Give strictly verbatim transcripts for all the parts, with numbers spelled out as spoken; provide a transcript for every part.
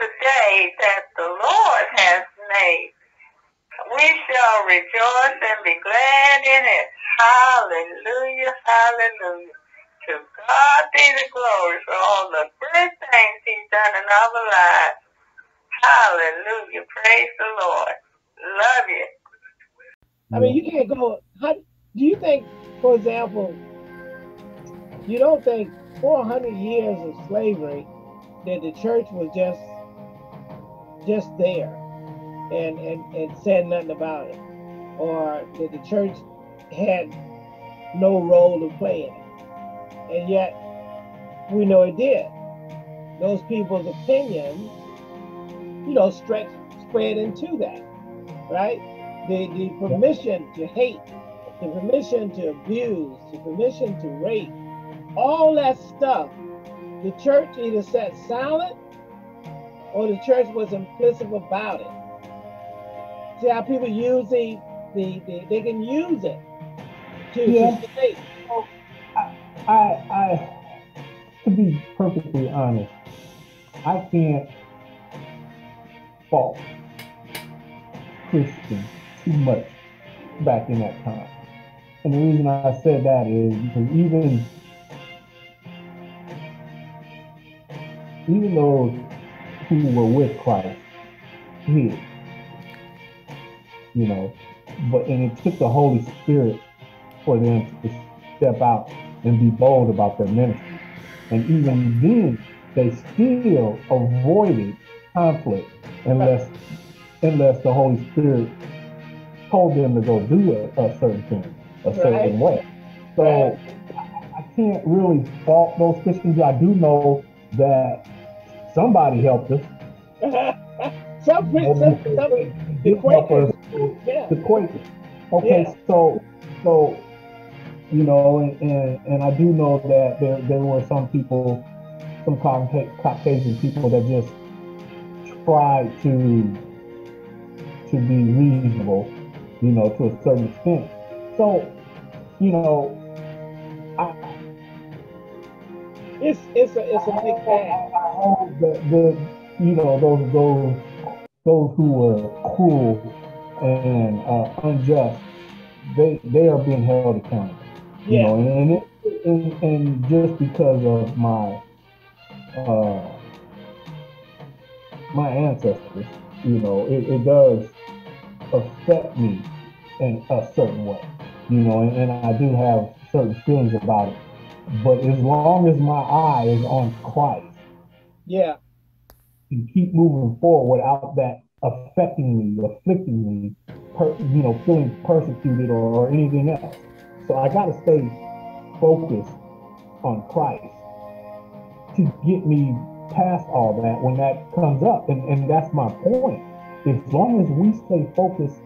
the day that the Lord has made. We shall rejoice and be glad in it. Hallelujah, hallelujah. To God be the glory for all the great things he's done in our lives. Hallelujah, praise the Lord. Love you. I mean, you can't go, how, do you think, for example, you don't think four hundred years of slavery that the church was just just there and, and, and said nothing about it, or that the church had no role to play in it. And yet, we know it did. Those people's opinions, you know, stretched, spread into that, right? The, the permission to hate, the permission to abuse, the permission to rape, all that stuff, the church either sat silent or the church was implicit about it. See how people use the, the, the they can use it to, yes. to debate. So I, I, I, to be perfectly honest, I can't fault Christians too much back in that time. And the reason I said that is because even Even those who were with Christ did, you know, but and it took the Holy Spirit for them to step out and be bold about their ministry. And even then, they still avoided conflict unless unless the Holy Spirit told them to go do a, a certain thing, a certain way. So I can't really fault those Christians. I do know that somebody helped us. some you know, some, some, some the Quakers. Yeah. The Quakers. Okay, yeah. so so you know, and, and and I do know that there there were some people, some Caucasian people that just tried to to be reasonable, you know, to a certain extent. So, you know, I. It's it's a it's a big thing. I hope that the you know those those those who were cruel and uh, unjust, they they are being held accountable. You yeah. know, and, it, and and just because of my uh, my ancestors, you know, it, it does affect me in a certain way. You know, and, and I do have certain feelings about it. But as long as my eye is on Christ, yeah, and keep moving forward without that affecting me, afflicting me, per, you know, feeling persecuted or, or anything else. So I got to stay focused on Christ to get me past all that when that comes up. And, and that's my point. As long as we stay focused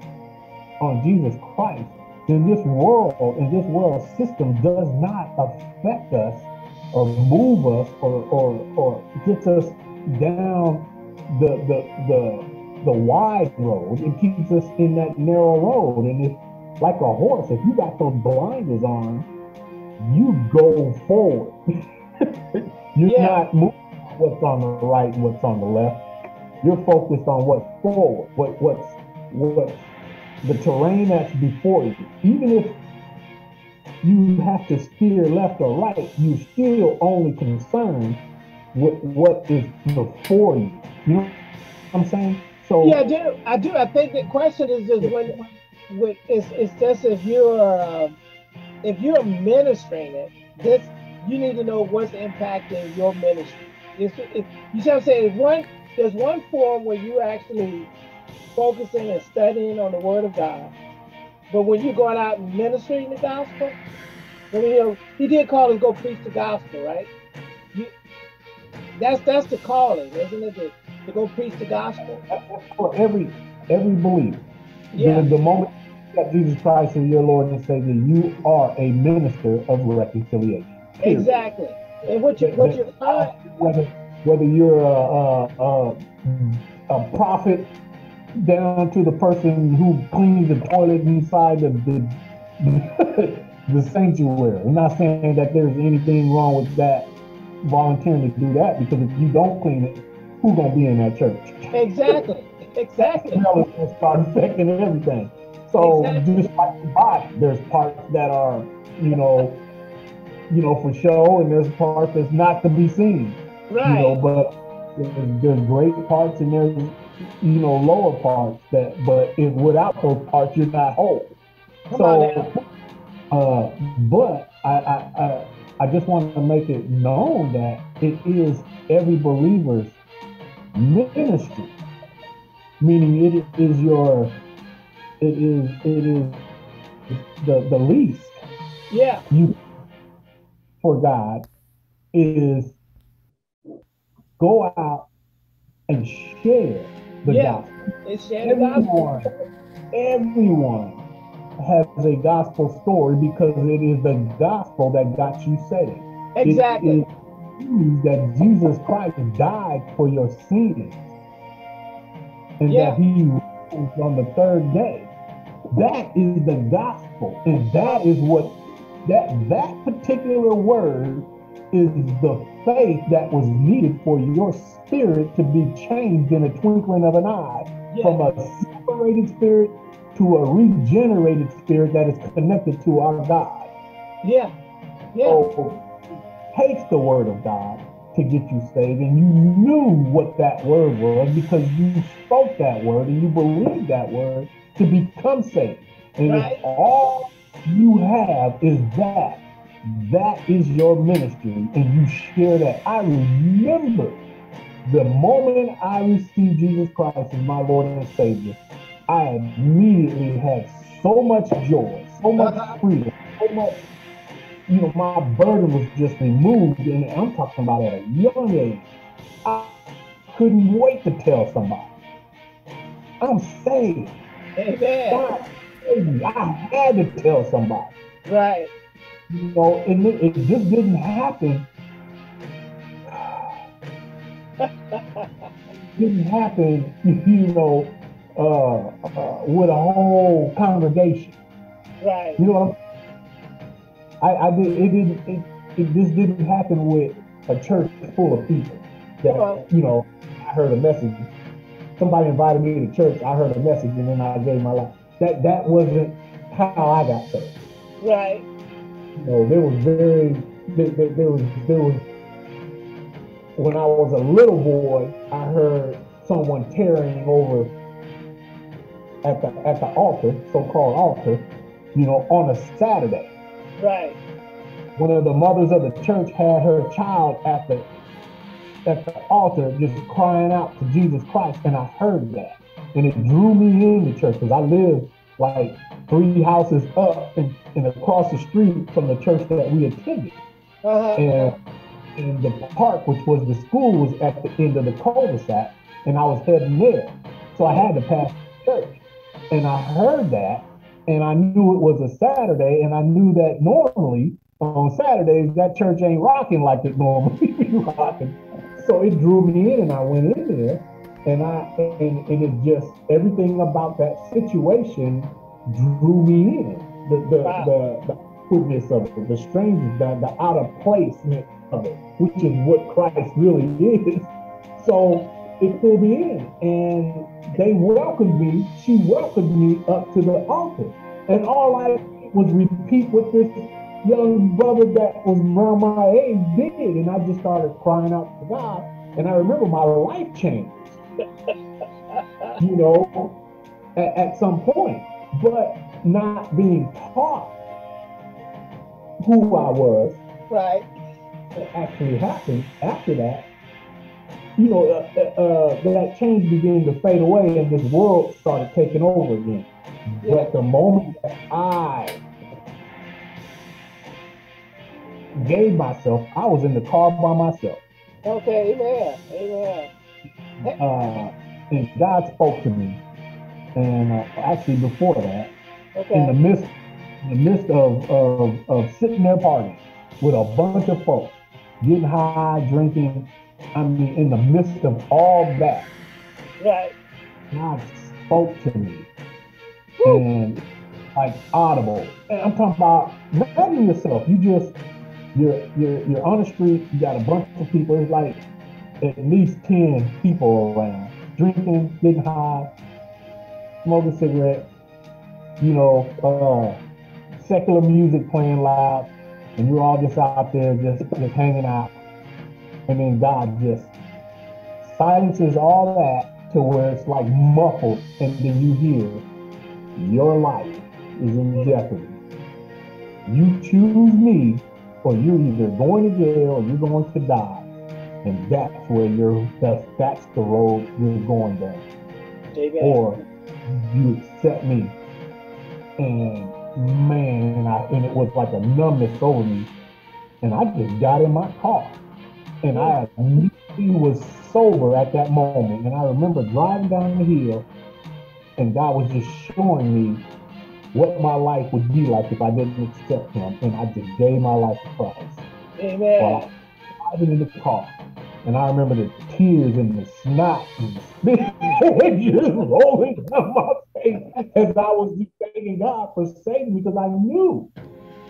on Jesus Christ, then this world and this world system does not affect us or move us or or, or gets us down the, the the the wide road. It keeps us in that narrow road. And if, like a horse, if you got those blinders on, you go forward. You're yeah. not moving what's on the right and what's on the left. You're focused on what's forward, what what's what's the terrain that's before you. Even if you have to steer left or right, you're still only concerned with what is before you. You know what I'm saying? So yeah, I do. I do. I think the question is just when, when it's it's just if you're uh, if you're ministering it, this you need to know what's impacting your ministry. It's, it, you see what I'm saying? There's one there's one form where you actually focusing and studying on the Word of God, but when you're going out and ministering the gospel, I mean, you know, he did call us to go preach the gospel, right? You, that's that's the calling, isn't it? To, to go preach the gospel. For every every believer, yeah. The, the moment you accept Jesus Christ as your Lord and Savior, you are a minister of reconciliation. Period. Exactly. And what you what you whether whether you're a a, a, a prophet, down to the person who cleans the toilet inside the the, the sanctuary. I'm not saying that there's anything wrong with that, volunteering to do that, because if you don't clean it, who's going to be in that church? Exactly. Exactly. You know, it's going to start affecting everything. So exactly. Just like the body, there's parts that are, you know, you know, for show, and there's parts that's not to be seen. Right. You know, but there's, there's great parts and there's, you know, lower parts that, but if without those parts, you're not whole. Come so, uh, but I, I, I, I just want to make it known that it is every believer's ministry. Meaning it is your, it is, it is the, the least. Yeah. You for God is go out and share the yeah. gospel. It's share the gospel. Everyone has a gospel story because it is the gospel that got you saved. Exactly. It is that Jesus Christ died for your sins. And yeah. that he rose on the third day. That is the gospel. And that is what, that that particular word is the faith that was needed for your spirit to be changed in a twinkling of an eye. Yeah. From a separated spirit to a regenerated spirit that is connected to our God. Yeah. Yeah. So it takes the word of God to get you saved, and you knew what that word was because you spoke that word and you believed that word to become saved. And right. if all you have is that, that is your ministry, and you share that. I remember the moment I received Jesus Christ as my Lord and Savior, I immediately had so much joy, so much uh-huh. freedom, so much. You know, my burden was just removed, and I'm talking about at a young age. I couldn't wait to tell somebody, I'm saved. Amen. God, I had to tell somebody. Right. You know, and it, it just didn't happen. It didn't happen, you know, uh, uh, with a whole congregation. Right. You know what I'm I, I did, it didn't. It, it, this didn't happen with a church full of people. That well, you know, I heard a message. Somebody invited me to church. I heard a message, and then I gave my life. That that wasn't how I got saved. Right. You know, there was very there, there, there was there was when I was a little boy. I heard someone tearing over at the at the altar, so-called altar. You know, on a Saturday. Right. One of the mothers of the church had her child at the at the altar just crying out to Jesus Christ, and I heard that, and it drew me in the church because I lived like three houses up and, and across the street from the church that we attended. Uh-huh. And in the park, which was the school, was at the end of the cul-de-sac, and I was heading there, so I had to pass the church, and I heard that. And I knew it was a Saturday, and I knew that normally on Saturdays that church ain't rocking like it normally be rocking. So it drew me in, and I went in there, and I and, and it just everything about that situation drew me in. The the wow. the, the awkwardness of it, the strangeness, the, the out of placeness of it, which is what Christ really is. So it pulled me in, and they welcomed me. She welcomed me up to the altar, and all I did was repeat what this young brother that was around my age did, and I just started crying out to God, and I remember my life changed, you know, at, at some point, but not being taught who I was. Right. It actually happened after that. You know, uh, uh, that change began to fade away, and this world started taking over again. Yeah. But the moment that I gave myself, I was in the car by myself. Okay, amen, amen. Uh, and God spoke to me, and uh, actually before that, okay. in the midst, in the midst of, of of sitting there partying with a bunch of folks, getting high, drinking. I mean, in the midst of all that, right. God spoke to me, Woo. and like audible. And I'm talking about loving yourself. You just, you're, you're, you're on the street. You got a bunch of people. It's like at least ten people around, drinking, getting high, smoking cigarettes, you know, uh, secular music playing loud, and you're all just out there just, just hanging out. And then God just silences all that to where it's like muffled, and then you hear, your life is in jeopardy. You choose me, or you're either going to jail or you're going to die. And that's where you're, that's, that's the road you're going down. David. Or you accept me. And man, and, I, and it was like a numbness over me. And I just got in my car. And I immediately was sober at that moment. And I remember driving down the hill, and God was just showing me what my life would be like if I didn't accept him. And I just gave my life to Christ. Amen. Well, I was driving in the car, and I remember the tears and the snot and the spit just rolling down my face as I was thanking God for saving me, because I knew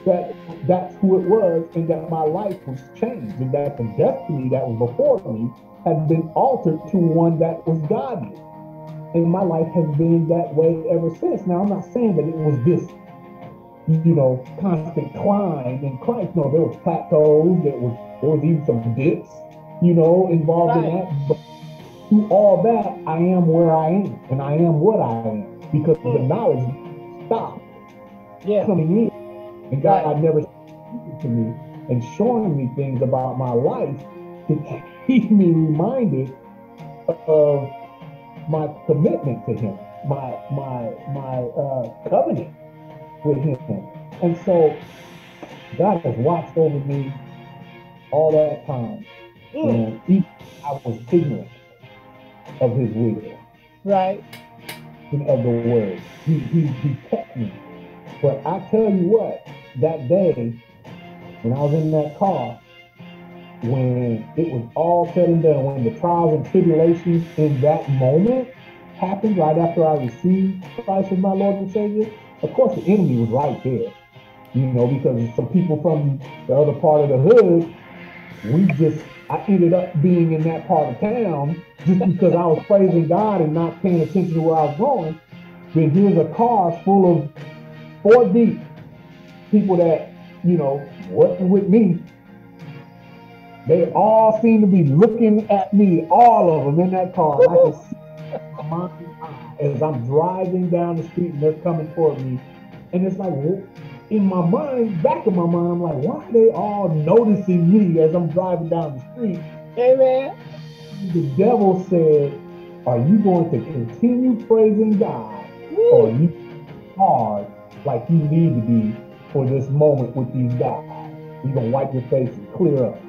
that that's who it was, and that my life was changed, and that the destiny that was before me had been altered to one that was godly. And my life has been that way ever since. Now, I'm not saying that it was this, you know, constant climb in Christ. No, there was plateaus, there was, there was even some dips, you know, involved right. in that. But through all that, I am where I am, and I am what I am, because mm. the knowledge stopped yeah. coming in. And God right. never speaking to me and showing me things about my life to keep me reminded of my commitment to him, my my my uh, covenant with him. And so God has watched over me all that time. Mm. And I was ignorant of his will. Right. In other words, he, he, he kept me. But I tell you what, that day, when I was in that car, when it was all said and done, when the trials and tribulations in that moment happened right after I received Christ as my Lord and Savior, of course the enemy was right there, you know, because some people from the other part of the hood, we just, I ended up being in that part of town just because I was praising God and not paying attention to where I was going. Then here's a car full of four deep people that, you know, wasn't with me. They all seemed to be looking at me, all of them in that car. And I can see my mind's eye as I'm driving down the street and they're coming toward me. And it's like, in my mind, back in my mind, I'm like, why are they all noticing me as I'm driving down the street? Amen. The devil said, are you going to continue praising God, Woo. or are you hard like you need to be for this moment with these guys? You're going to wipe your face and clear up.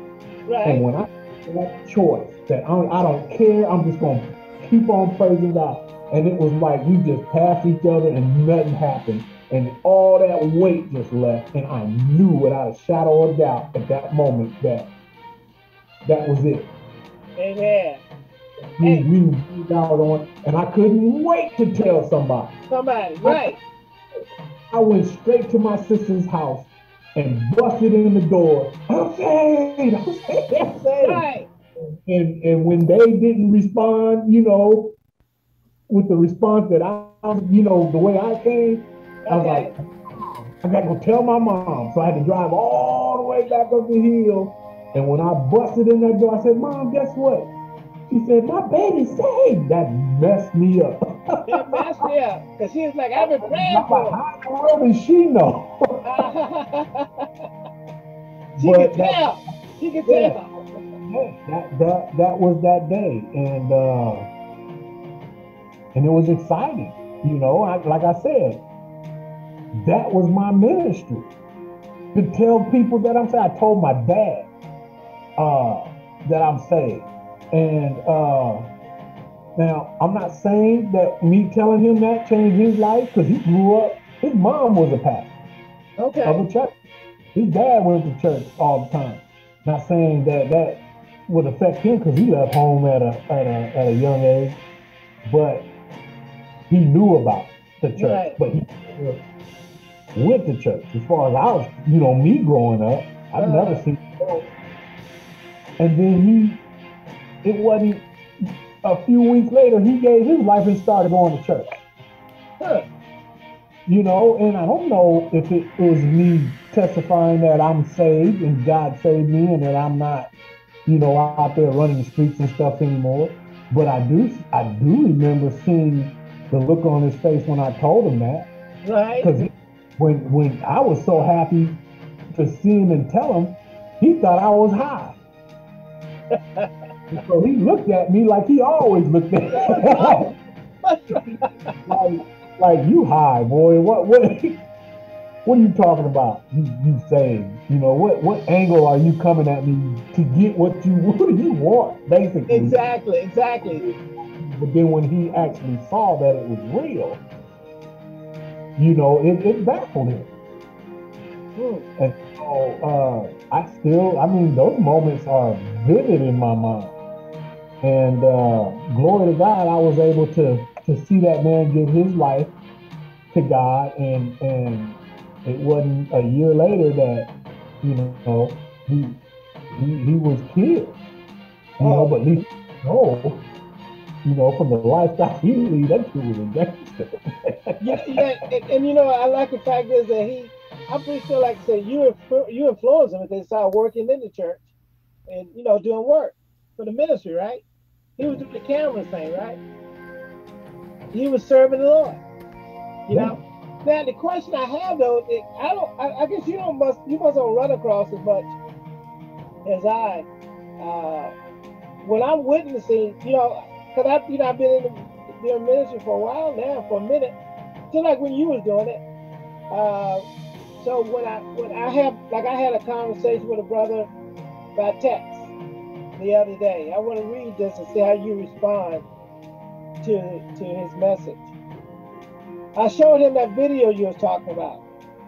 Right. And when I made that choice that I don't, I don't care, I'm just going to keep on praising God. And it was like we just passed each other and nothing happened. And all that weight just left. And I knew without a shadow of doubt at that moment that that was it. Amen. We, we moved out on, and I couldn't wait to tell somebody. Somebody, right. I, I went straight to my sister's house and busted in the door. I'm saved, I'm saved, I'm saved. Right. And, and when they didn't respond, you know, with the response that I, you know, the way I came, okay. I was like, I gotta go tell my mom. So I had to drive all the way back up the hill. And when I busted in that door, I said, Mom, guess what? She said, my baby's saved. That messed me up. That messed me up. Because she was like, I've been praying for her. How in the world does she know? she but could that, tell. She could yeah, tell. That, that, that was that day. And, uh, and it was exciting. You know, I, like I said, that was my ministry. To tell people that I'm saved. I told my dad uh, that I'm saved. And uh, now, I'm not saying that me telling him that changed his life, because he grew up, his mom was a pastor okay. of a church. His dad went to church all the time. Not saying that that would affect him, because he left home at a, at a at a young age, but he knew about the church, right. but he went to church. As far as I was, you know, me growing up, I've uh-huh. never seen church. And then he it wasn't a few weeks later he gave his life and started going to church. Huh. You know, and I don't know if it is me testifying that I'm saved and God saved me and that I'm not, you know, out there running the streets and stuff anymore. But I do, I do remember seeing the look on his face when I told him that. Right. Because when when I was so happy to see him and tell him, he thought I was high. So he looked at me like he always looked at me. like, like you high, boy. What what what are you talking about? You, you saying, you know, what what angle are you coming at me to get what you what do you want, basically? Exactly, exactly. But then when he actually saw that it was real, you know, it, it baffled him. Mm. And so uh, I still, I mean, those moments are vivid in my mind. And uh, glory to God, I was able to to see that man give his life to God. And and it wasn't a year later that, you know, he he, he was killed. You oh. know, but at least, no, you know, from the lifestyle he lead, that dude was a gangster. yeah, yeah, and, and you know, I like the fact is that he, I'm pretty sure, like I said, you you influenced him because they started working in the church and, you know, doing work for the ministry, right? He was doing the camera thing, right? He was serving the Lord, you yeah. know? Now, the question I have, though, it, I don't, I, I guess you don't must, you mustn't run across as much as I, uh, when I'm witnessing, you know, because I've you know, I've been in the, the ministry for a while now, for a minute, just like when you was doing it. Uh, so when I when I have like I had a conversation with a brother by text the other day. I want to read this and see how you respond to to his message. I showed him that video you were talking about,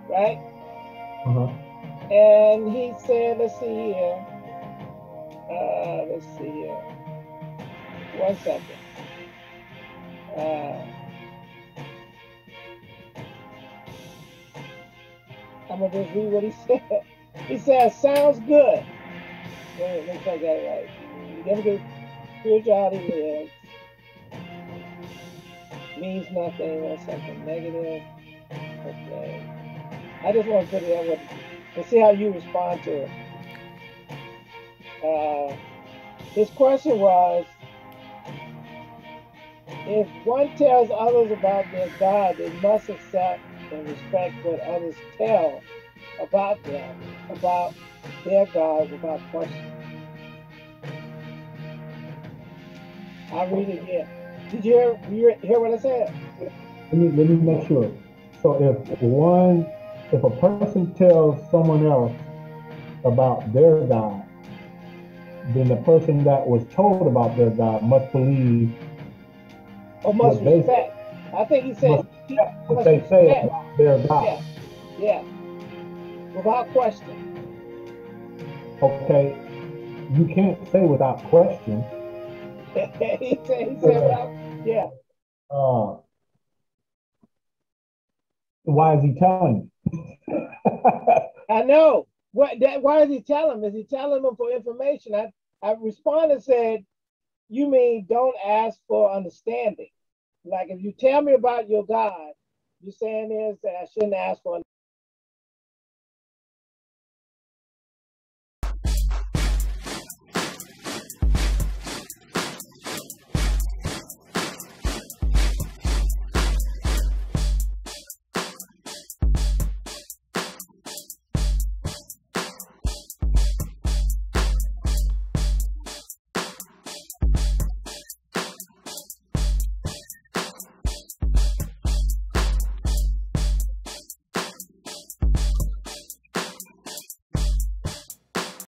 right? Uh-huh. And he said, let's see here. Uh, let's see here. One second. Uh, I'm going to just read what he said. He said, sounds good. Wait, let me say that right. You never get spirituality is. Means nothing or something negative. Okay. I just want to put it up and see how you respond to it. Uh, his question was, if one tells others about their God, they must accept and respect what others tell about them, about their God, without question. I read it again. Did you hear, you hear what I said? Let me, let me make sure. So if one, if a person tells someone else about their God, then the person that was told about their God must believe Or must what respect. They, I think he said must, what they say respect. About their God. Yeah. yeah. Without question. Okay. You can't say without question. he said, he said without, yeah. Uh, why is he telling you? I know. What, that, why is he telling him? Is he telling him for information? I, I responded and said, you mean don't ask for understanding. Like if you tell me about your God, you're saying is that I shouldn't ask for